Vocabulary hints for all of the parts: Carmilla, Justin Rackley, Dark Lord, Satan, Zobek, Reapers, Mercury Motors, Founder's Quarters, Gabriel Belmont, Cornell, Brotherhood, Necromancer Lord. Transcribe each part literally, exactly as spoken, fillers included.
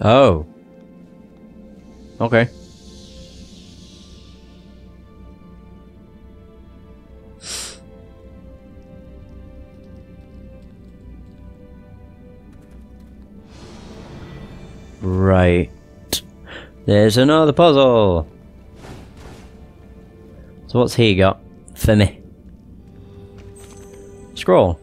Oh. Okay. Right. There's another puzzle! So what's he got for me? Scroll.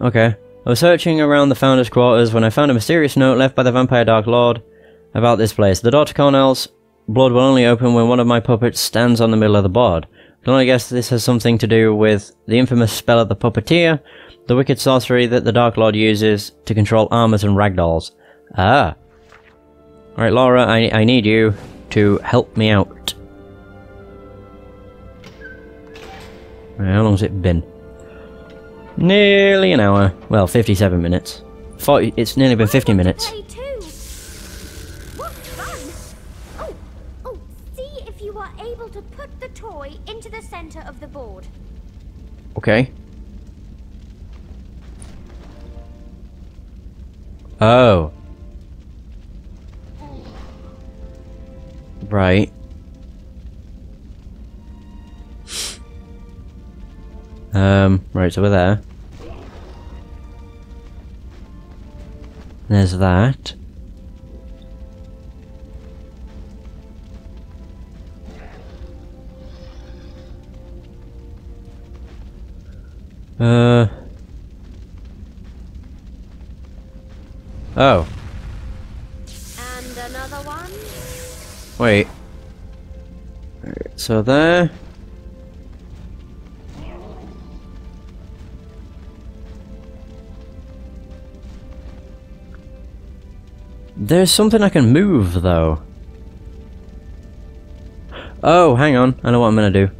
Okay. I was searching around the Founder's Quarters when I found a mysterious note left by the Vampire Dark Lord about this place. The door to Cornell's blood will only open when one of my puppets stands on the middle of the board. I can only guess this has something to do with the infamous spell of the puppeteer, the wicked sorcery that the Dark Lord uses to control armors and ragdolls. Ah. Alright, Laura, I, I need you to help me out. How long's it been? Nearly an hour. Well, fifty-seven minutes. forty, it's nearly been fifty minutes. What fun! Oh, oh, see if you are able to put the toy into the center of the board. Okay. Oh. Right. Um, right, so we're there. There's that. Uh. Oh. And another one? Wait. Alright, so there. There's something I can move, though. Oh, hang on. I know what I'm gonna do.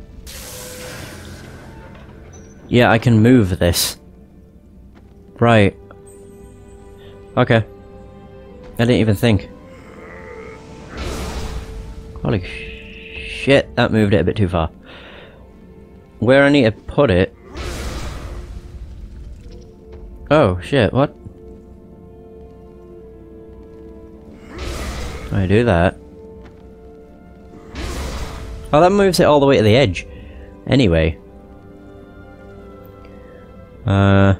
Yeah, I can move this. Right. Okay. I didn't even think. Holy shit, that moved it a bit too far. Where I need to put it... Oh, shit, what? I do that. Oh, that moves it all the way to the edge. Anyway. Uh.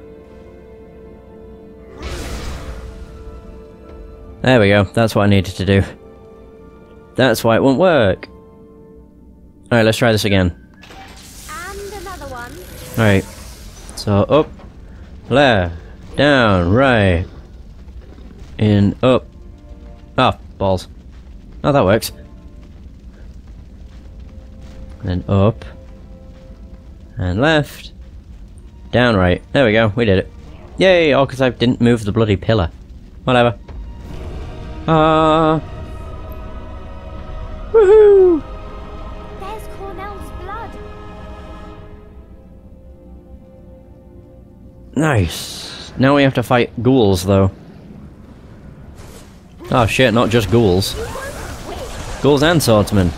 There we go. That's what I needed to do. That's why it won't work. Alright, let's try this again. And another one. Alright. So, up. Left. Down. Right. In. Up. Up. Balls. Oh, that works. Then up. And left. Down right. There we go, we did it. Yay, all because I didn't move the bloody pillar. Whatever. Ah. Woohoo! There's Cornell's blood. Nice. Now we have to fight ghouls, though. Oh shit, not just ghouls. Ghouls and swordsmen.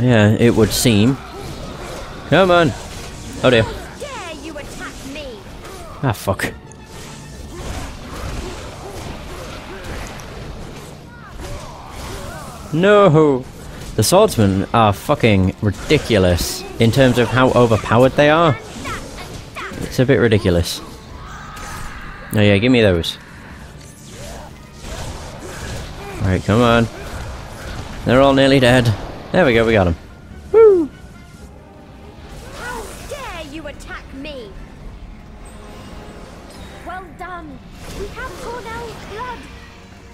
Yeah, it would seem. Come on! Oh dear. Ah, fuck. No! The swordsmen are fucking ridiculous in terms of how overpowered they are. It's a bit ridiculous. Oh yeah, give me those. Alright, come on. They're all nearly dead. There we go, we got them. Woo! How dare you attack me? Well done. We have Cornell's blood.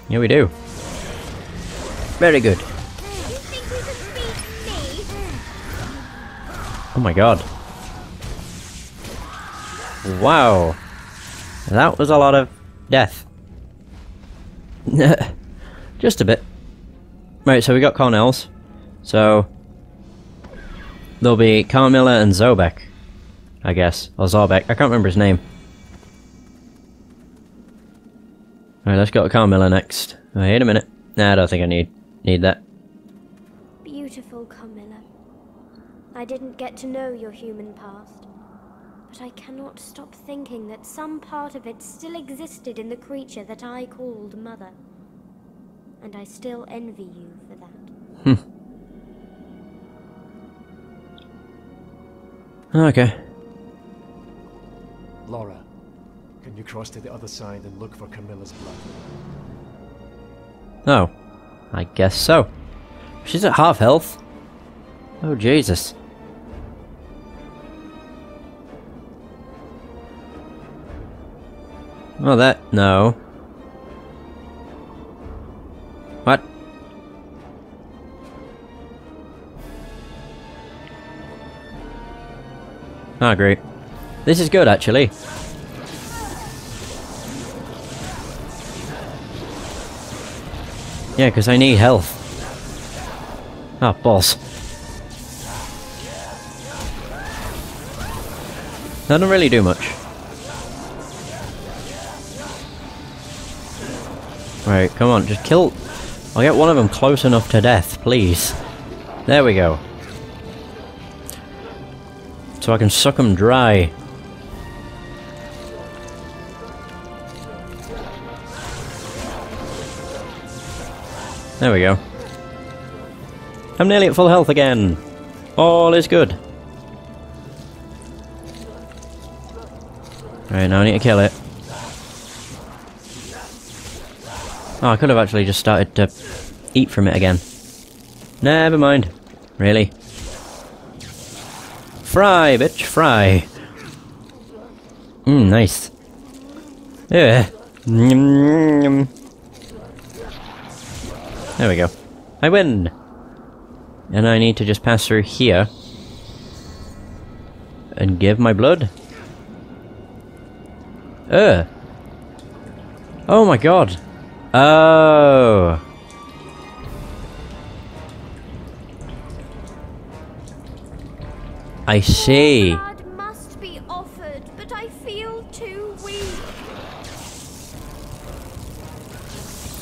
Yeah, we do. Very good. You think you could beat me? Oh my god. Wow. That was a lot of death. Just a bit. Right, so we got Cornell's. So there'll be Carmilla and Zobek, I guess. Or Zobek. I can't remember his name. Alright, let's go to Carmilla next. Wait a minute. Nah, I don't think I need need that. Beautiful Carmilla. I didn't get to know your human past. but I cannot stop thinking that some part of it still existed in the creature that I called Mother. And I still envy you for that. Okay. Laura, can you cross to the other side and look for Carmilla's blood? Oh, I guess so. She's at half health. Oh, Jesus. Oh, that... no. What? Ah, great. This is good, actually. Yeah, because I need health. Ah, boss. That doesn't really do much. Right, come on, just kill... I'll get one of them close enough to death, please. There we go. So I can suck them dry. There we go. I'm nearly at full health again. All is good. Right, now I need to kill it. Oh, I could have actually just started to eat from it again. Never mind. Really. Fry, bitch, fry. Mmm, nice. Yeah. Mm-hmm. There we go. I win! And I need to just pass through here. And give my blood. Ugh. Oh my god. Oh. I see. Blood must be offered, but I feel too weak.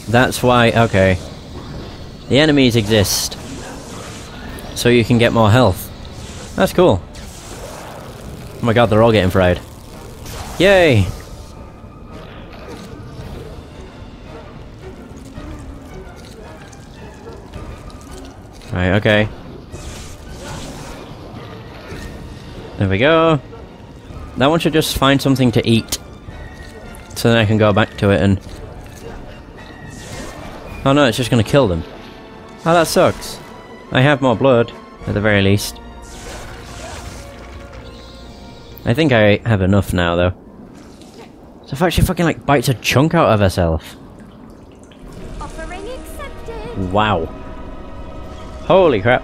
That's why. Okay. The enemies exist, so you can get more health. That's cool. Oh my god, they're all getting fried. Yay! Right. Okay. There we go. That one should just find something to eat. So then I can go back to it and... oh no, it's just gonna kill them. Oh, that sucks. I have more blood, at the very least. I think I have enough now, though. So if she fucking, like, bites a chunk out of herself. Offering accepted. Wow. Holy crap.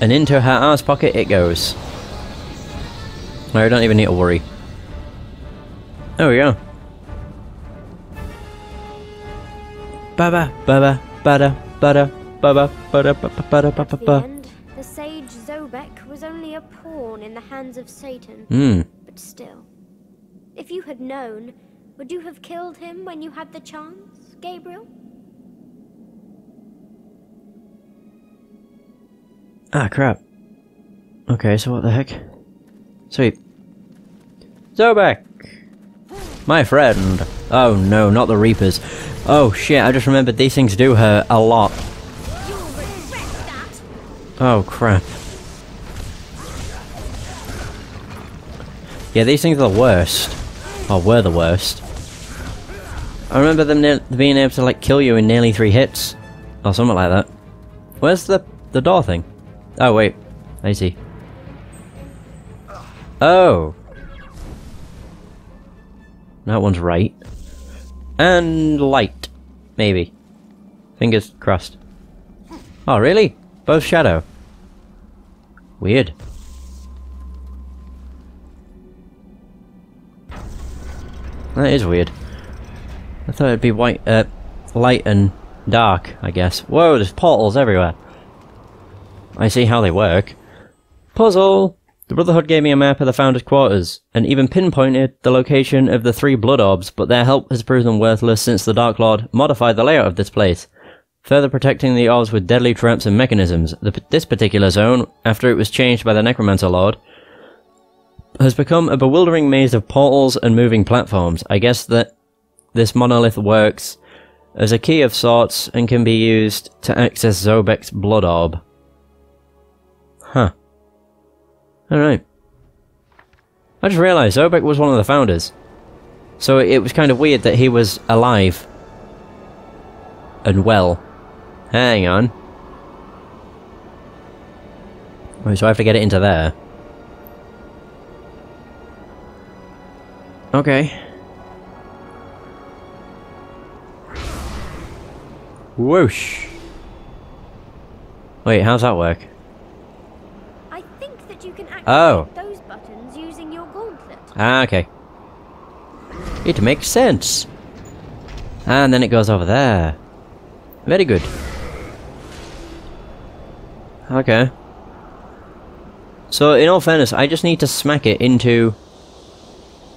And into her arse pocket it goes. No, I don't even need to worry. There we go. Baba, baba, bada, bada, baba, bada, bada, bada, bada, bada. In the end, the sage Zobek was only a pawn in the hands of Satan. Mm. But still, if you had known, would you have killed him when you had the chance, Gabriel? Ah, crap. Okay, so what the heck? Sweet. Zobek! My friend! Oh no, not the Reapers. Oh shit, I just remembered these things do hurt a lot. Oh crap. Yeah, these things are the worst. Or were the worst. I remember them being able to, like, kill you in nearly three hits. Or something like that. Where's the, the door thing? Oh wait, I see. Oh! That one's right. And light. Maybe. Fingers crossed. Oh really? Both shadow. Weird. That is weird. I thought it'd be white, uh, light and dark, I guess. Whoa, there's portals everywhere. I see how they work. Puzzle! The Brotherhood gave me a map of the Founder's Quarters, and even pinpointed the location of the three blood orbs, but their help has proven worthless since the Dark Lord modified the layout of this place. further protecting the Oz with deadly traps and mechanisms. The, this particular zone, after it was changed by the Necromancer Lord, has become a bewildering maze of portals and moving platforms. I guess that this monolith works as a key of sorts and can be used to access Zobek's blood orb. Huh. Alright. I just realised Zobek was one of the founders. So it was kind of weird that he was alive. And well. Hang on. Right, so I have to get it into there. Okay. Whoosh. Wait, how's that work? I think that you can activate oh. those buttons using your gauntlet. Ah, okay. It makes sense. And then it goes over there. Very good. Okay. So in all fairness, I just need to smack it into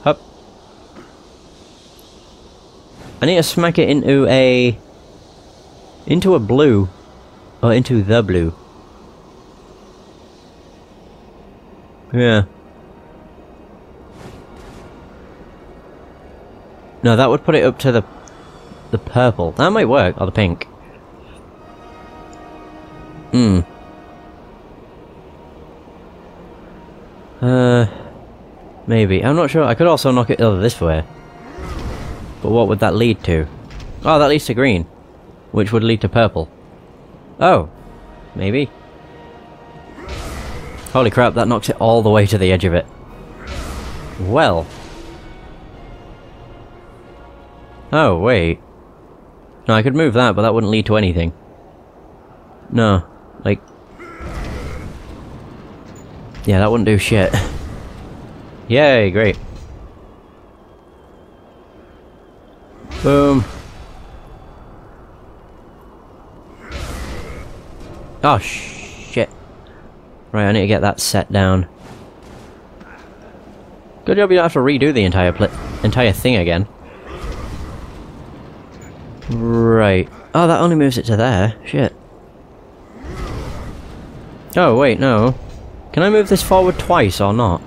Hup. I need to smack it into a Into a blue. Or into the blue. Yeah. No, that would put it up to the the purple. That might work. Or the pink. Hmm. Uh. Maybe. I'm not sure. I could also knock it over this way. But what would that lead to? Oh, that leads to green. Which would lead to purple. Oh. Maybe. Holy crap, that knocks it all the way to the edge of it. Well. Oh, wait. No, I could move that, but that wouldn't lead to anything. No. Like... Yeah, that wouldn't do shit. Yay, great. Boom. Oh, shit. Right, I need to get that set down. Good job you don't have to redo the entire pl entire thing again. Right. Oh, that only moves it to there. Shit. Oh, wait, no. Can I move this forward twice or not?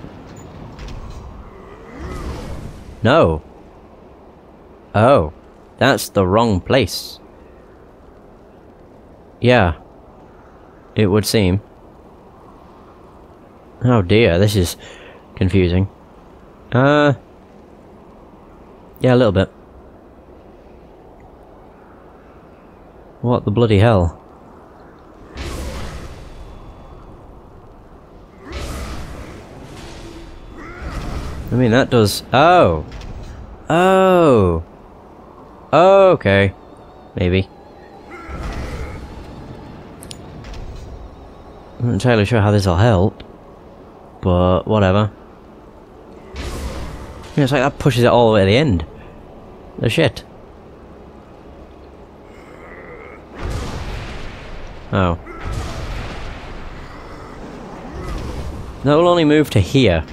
No. Oh. That's the wrong place. Yeah. It would seem. Oh dear, this is confusing. Uh... Yeah, a little bit. What the bloody hell? I mean, that does... Oh! Oh! Okay. Maybe. I'm not entirely sure how this will help, but whatever. Yeah, it's like that pushes it all the way to the end. The shit. Oh. That will only move to here,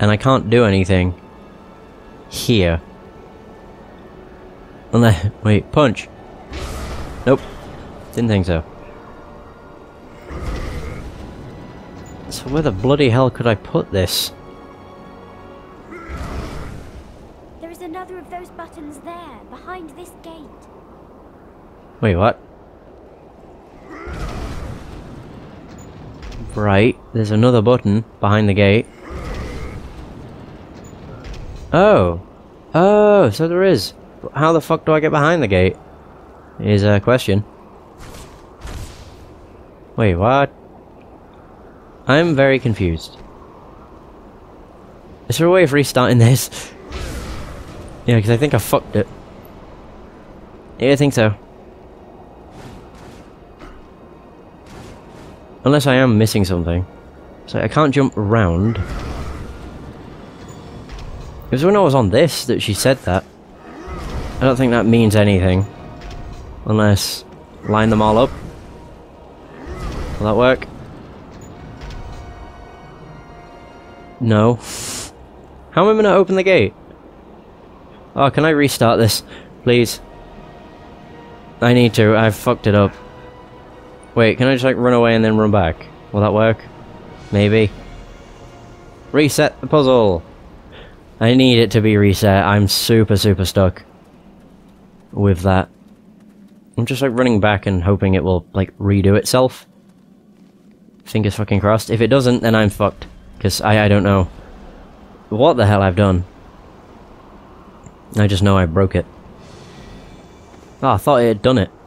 and I can't do anything here. Unless, wait, punch. Nope. Didn't think so. So where the bloody hell could I put this? There is another of those buttons there, behind this gate. Wait, what? Right, there's another button behind the gate. Oh. Oh, so there is. How the fuck do I get behind the gate? Is a question. Wait, what? I'm very confused. Is there a way of restarting this? Yeah, because I think I fucked it. Yeah, I think so. Unless I am missing something. So I can't jump around. It was when I was on this that she said that. I don't think that means anything. Unless... line them all up. Will that work? No. How am I gonna open the gate? Oh, can I restart this? Please. I need to. I fucked it up. Wait, can I just like run away and then run back? Will that work? Maybe. Reset the puzzle! I need it to be reset. I'm super, super stuck with that. I'm just like running back and hoping it will like redo itself. Fingers fucking crossed. If it doesn't, then I'm fucked. Because I, I don't know what the hell I've done. I just know I broke it. Oh, I thought it had done it.